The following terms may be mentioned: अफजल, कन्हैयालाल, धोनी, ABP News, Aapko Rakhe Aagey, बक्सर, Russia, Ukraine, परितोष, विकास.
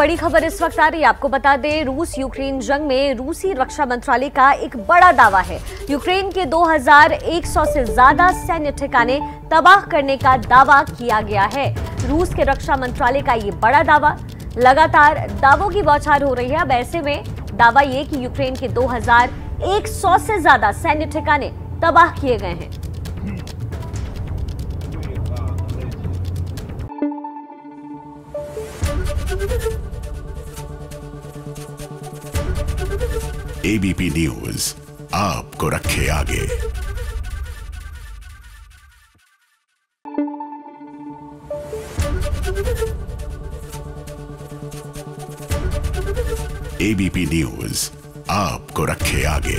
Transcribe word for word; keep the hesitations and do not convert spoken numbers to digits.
बड़ी खबर इस वक्त आ रही है। आपको बता दें, रूस यूक्रेन जंग में रूसी रक्षा मंत्रालय का एक बड़ा दावा है। यूक्रेन के दो हज़ार एक सौ से ज्यादा सैन्य ठिकाने तबाह करने का दावा किया गया है। रूस के रक्षा मंत्रालय का ये बड़ा दावा, लगातार दावों की बौछार हो रही है। अब ऐसे में दावा ये कि यूक्रेन के दो हज़ार एक सौ से ज्यादा सैन्य ठिकाने तबाह किए गए हैं। एबीपी न्यूज़ आपको रखे आगे। एबीपी न्यूज़ आपको रखे आगे।